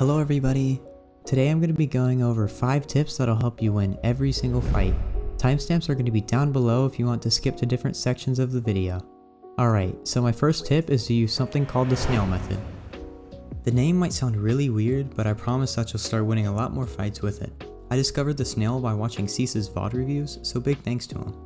Hello everybody! Today I'm going to be going over 5 tips that'll help you win every single fight. Timestamps are going to be down below if you want to skip to different sections of the video. Alright, so my first tip is to use something called the snail method. The name might sound really weird, but I promise that you'll start winning a lot more fights with it. I discovered the snail by watching Cease's VOD reviews, so big thanks to him.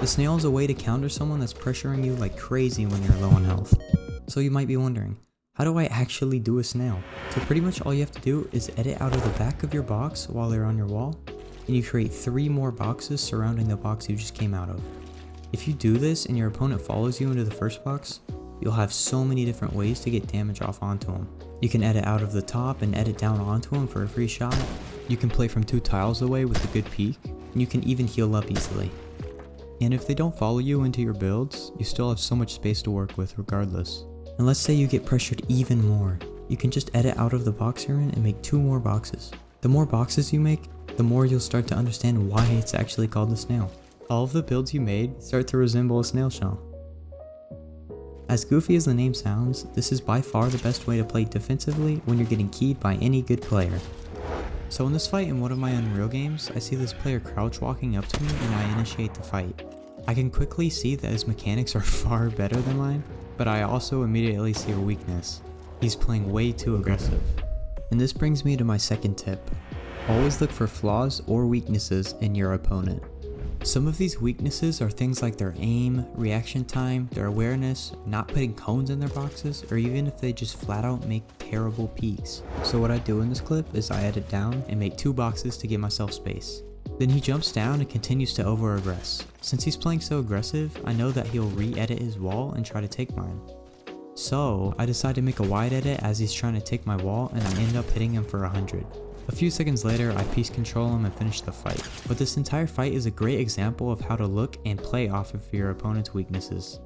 The snail is a way to counter someone that's pressuring you like crazy when you're low on health. So you might be wondering, how do I actually do a snail? So pretty much all you have to do is edit out of the back of your box while they're on your wall, and you create 3 more boxes surrounding the box you just came out of. If you do this and your opponent follows you into the first box, you'll have so many different ways to get damage off onto them. You can edit out of the top and edit down onto them for a free shot. You can play from 2 tiles away with a good peek, and you can even heal up easily. And if they don't follow you into your builds, you still have so much space to work with regardless. And let's say you get pressured even more. You can just edit out of the box you're in and make 2 more boxes. The more boxes you make, the more you'll start to understand why it's actually called the snail. All of the builds you made start to resemble a snail shell. As goofy as the name sounds, this is by far the best way to play defensively when you're getting keyed by any good player. So in this fight in one of my Unreal games, I see this player crouch walking up to me and I initiate the fight. I can quickly see that his mechanics are far better than mine, but I also immediately see a weakness. He's playing way too aggressive. And this brings me to my second tip. Always look for flaws or weaknesses in your opponent. Some of these weaknesses are things like their aim, reaction time, their awareness, not putting cones in their boxes, or even if they just flat out make terrible peaks. So what I do in this clip is I edit down and make 2 boxes to give myself space. Then he jumps down and continues to over-aggress. Since he's playing so aggressive, I know that he'll re-edit his wall and try to take mine. So I decide to make a wide edit as he's trying to take my wall and I end up hitting him for 100. A few seconds later, I piece control him and finish the fight. But this entire fight is a great example of how to look and play off of your opponent's weaknesses.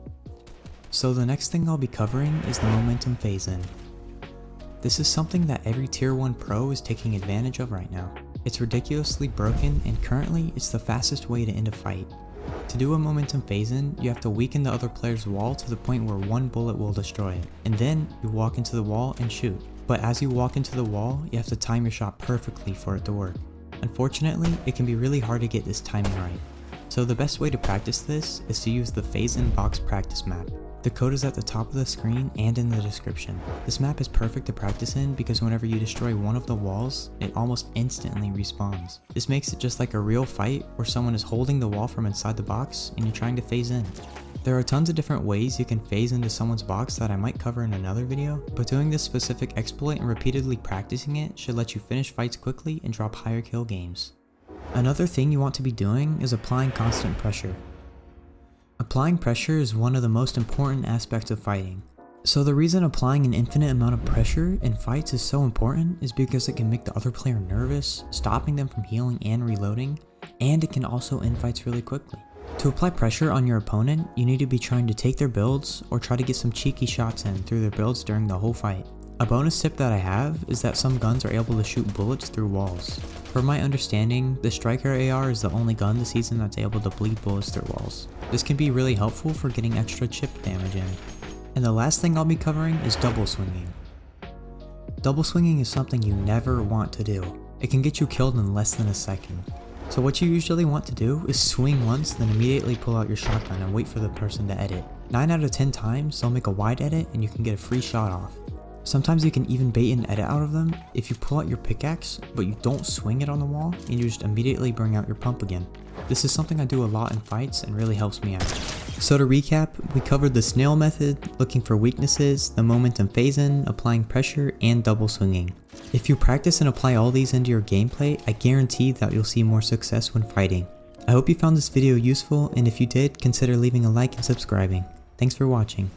So the next thing I'll be covering is the momentum phase in. This is something that every tier 1 pro is taking advantage of right now. It's ridiculously broken and currently it's the fastest way to end a fight. To do a momentum phase in, you have to weaken the other player's wall to the point where 1 bullet will destroy it, and then you walk into the wall and shoot. But as you walk into the wall, you have to time your shot perfectly for it to work. Unfortunately, it can be really hard to get this timing right. So the best way to practice this is to use the phase in box practice map. The code is at the top of the screen and in the description. This map is perfect to practice in because whenever you destroy one of the walls, it almost instantly respawns. This makes it just like a real fight where someone is holding the wall from inside the box and you're trying to phase in. There are tons of different ways you can phase into someone's box that I might cover in another video, but doing this specific exploit and repeatedly practicing it should let you finish fights quickly and drop higher kill games. Another thing you want to be doing is applying constant pressure. Applying pressure is one of the most important aspects of fighting. So the reason applying an infinite amount of pressure in fights is so important is because it can make the other player nervous, stopping them from healing and reloading, and it can also end fights really quickly. To apply pressure on your opponent, you need to be trying to take their builds or try to get some cheeky shots in through their builds during the whole fight. A bonus tip that I have is that some guns are able to shoot bullets through walls. From my understanding, the Striker AR is the only gun this season that's able to bleed bullets through walls. This can be really helpful for getting extra chip damage in. And the last thing I'll be covering is double swinging. Double swinging is something you never want to do. It can get you killed in less than a second. So what you usually want to do is swing once, then immediately pull out your shotgun and wait for the person to edit. 9 out of 10 times, they'll make a wide edit and you can get a free shot off. Sometimes you can even bait and edit out of them if you pull out your pickaxe, but you don't swing it on the wall and you just immediately bring out your pump again. This is something I do a lot in fights and really helps me out. So to recap, we covered the snail method, looking for weaknesses, the momentum phase in, applying pressure, and double swinging. If you practice and apply all these into your gameplay, I guarantee that you'll see more success when fighting. I hope you found this video useful, and if you did, consider leaving a like and subscribing. Thanks for watching.